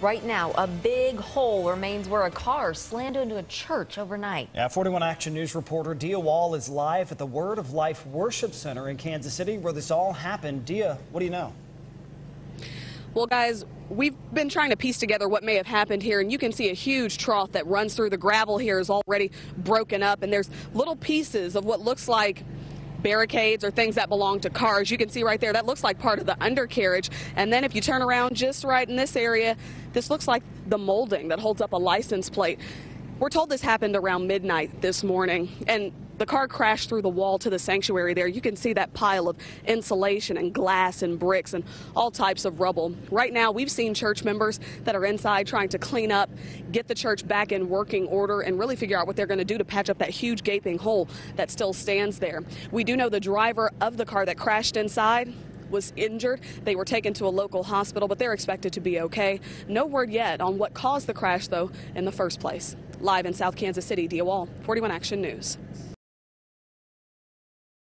Right now, a big hole remains where a car slammed into a church overnight. Yeah, 41 Action News reporter Dia Wall is live at the Word of Life Worship Center in Kansas City where this all happened. Dia, what do you know? Well, guys, we've been trying to piece together what may have happened here, and you can see a huge trough that runs through the gravel here is already broken up, and there's little pieces of what looks like barricades or things that belong to cars. You can see right there, that looks like part of the undercarriage. And then if you turn around just right in this area, this looks like the molding that holds up a license plate. We're told this happened around midnight this morning, and the car crashed through the wall to the sanctuary there. You can see that pile of insulation and glass and bricks and all types of rubble. Right now, we've seen church members that are inside trying to clean up, get the church back in working order, and really figure out what they're going to do to patch up that huge gaping hole that still stands there. We do know the driver of the car that crashed inside was injured. They were taken to a local hospital, but they're expected to be okay. No word yet on what caused the crash, though, in the first place. Live in South Kansas City, Dia Wall, 41 Action News.